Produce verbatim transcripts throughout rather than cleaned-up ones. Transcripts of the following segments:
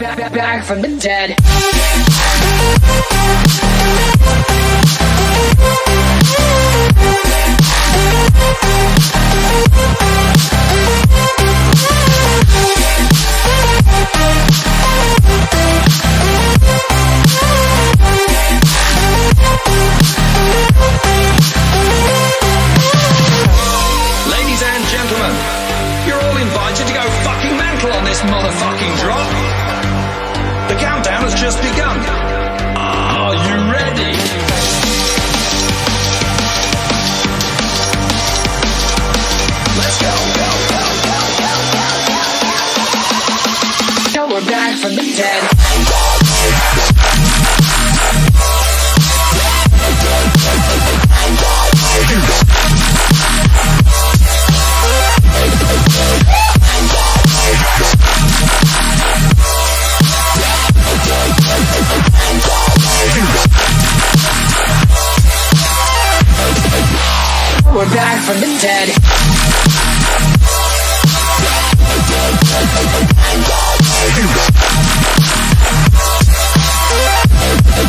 back, back, back from the dead. Ladies and gentlemen, you're all invited to go fucking mental on this motherfucking drop. The countdown has just begun. Are you ready? We're back from the dead. We're back from the dead.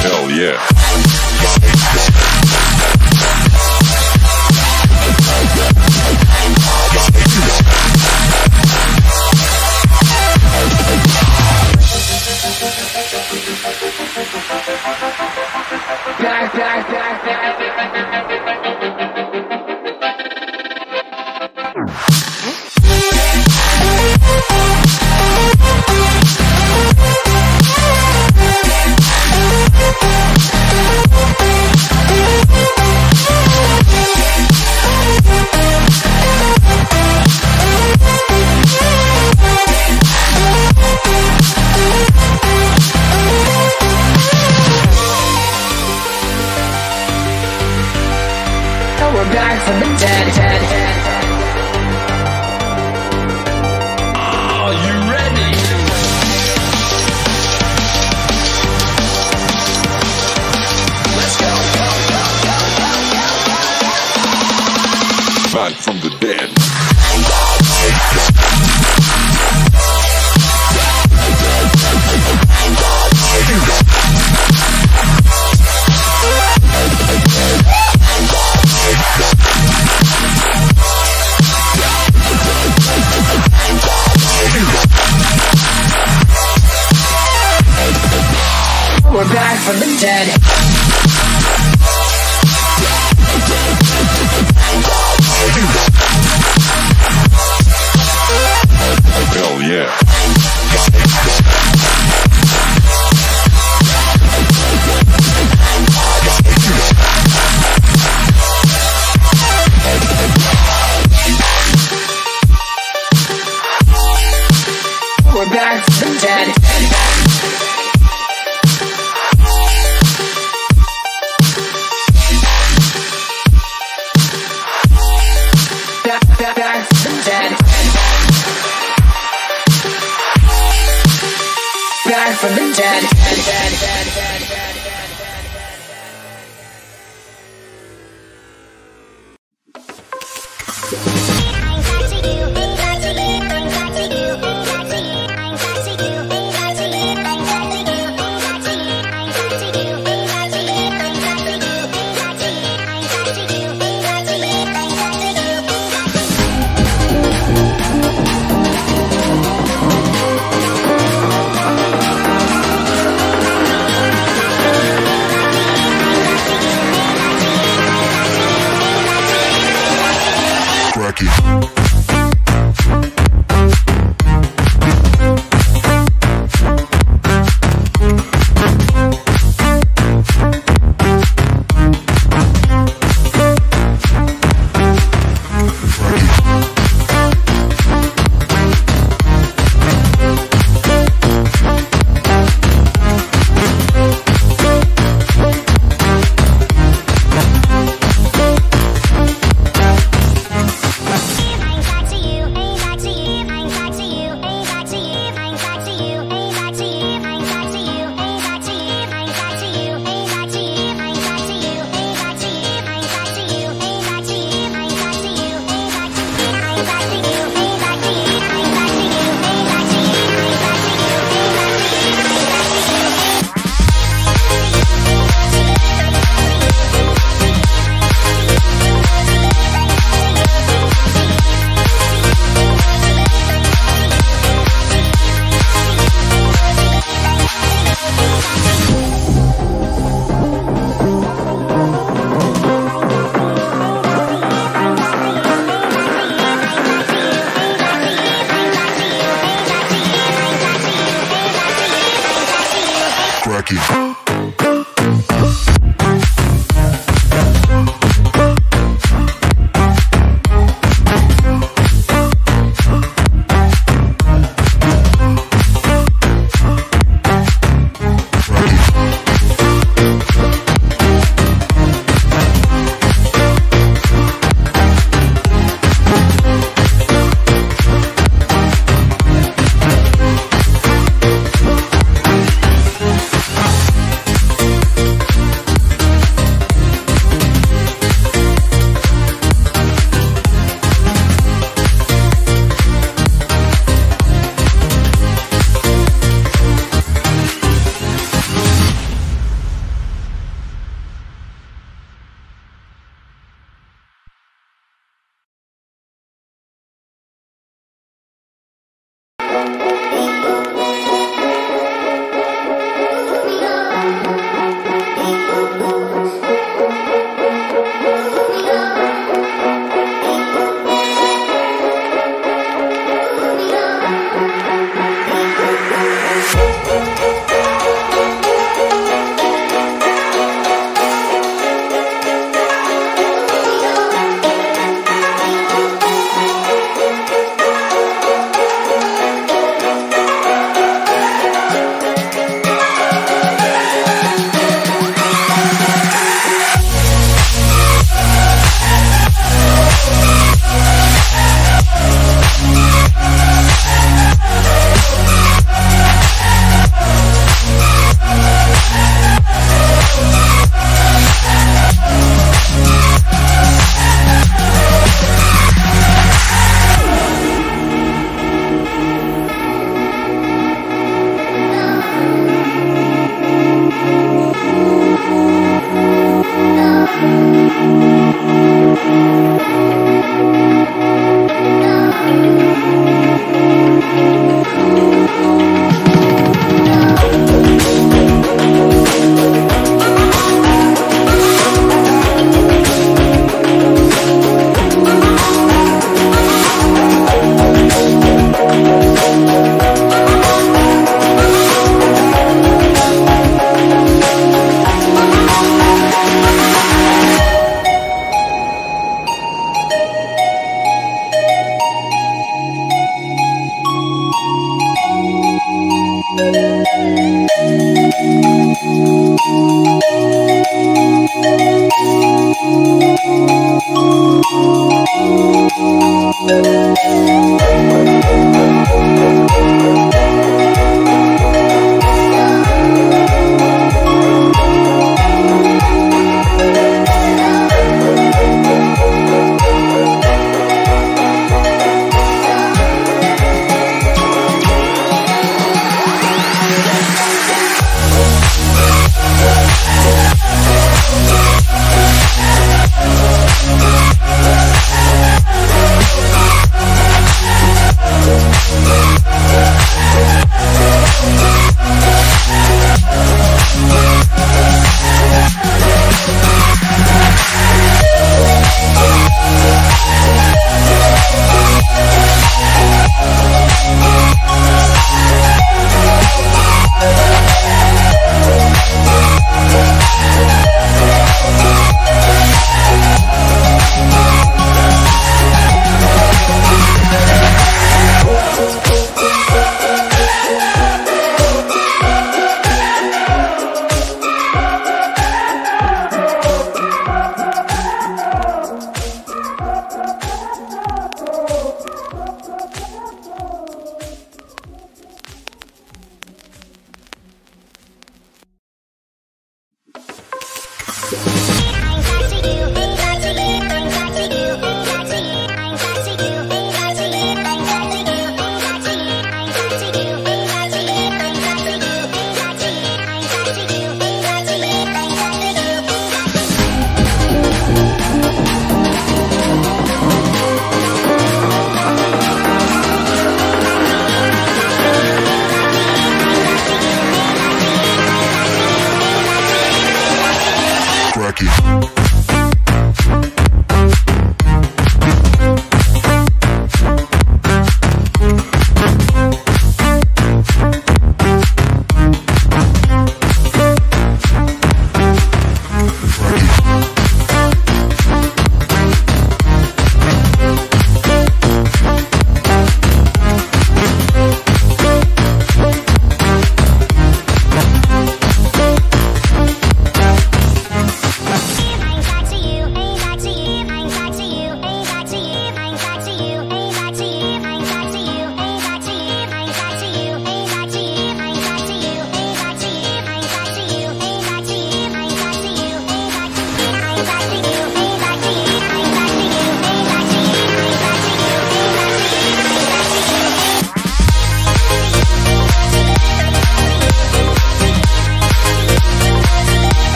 Hell yeah. Back, back, back, back, we're back from the dead, dead, dead. Are you ready? Let's go, go, go, go, go, go, go, go. Back from the dead. We're back from the dead. Hell yeah. We're back from the dead. Back from the dead.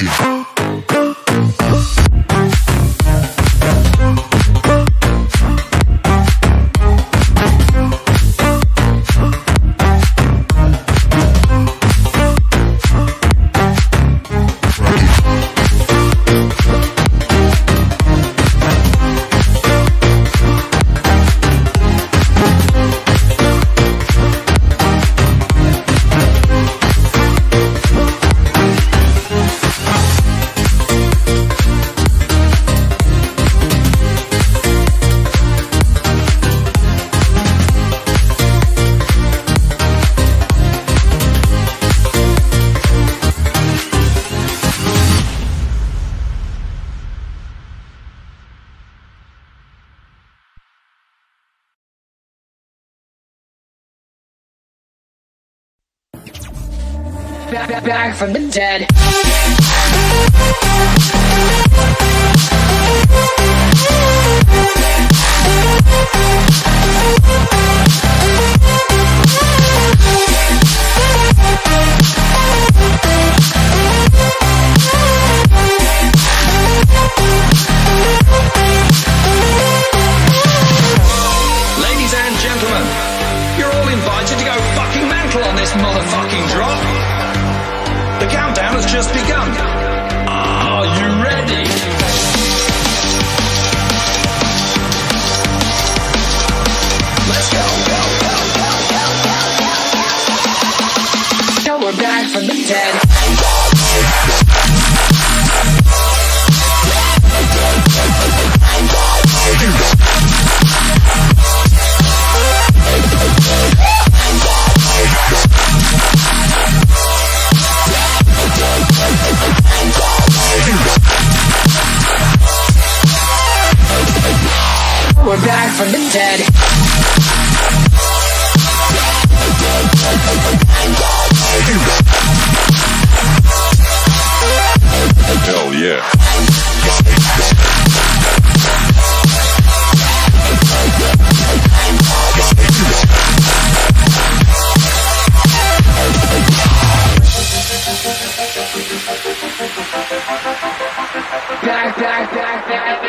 Viking. Back, back from the dead. Ladies and gentlemen, you're all invited to go fucking mental on this motherfucking drop. The countdown has just begun. Are you ready? Let's go, go, go, go, go, go, go, go. Now we're back from the dead. We're back from the dead. Hell yeah. Back, back, back, back.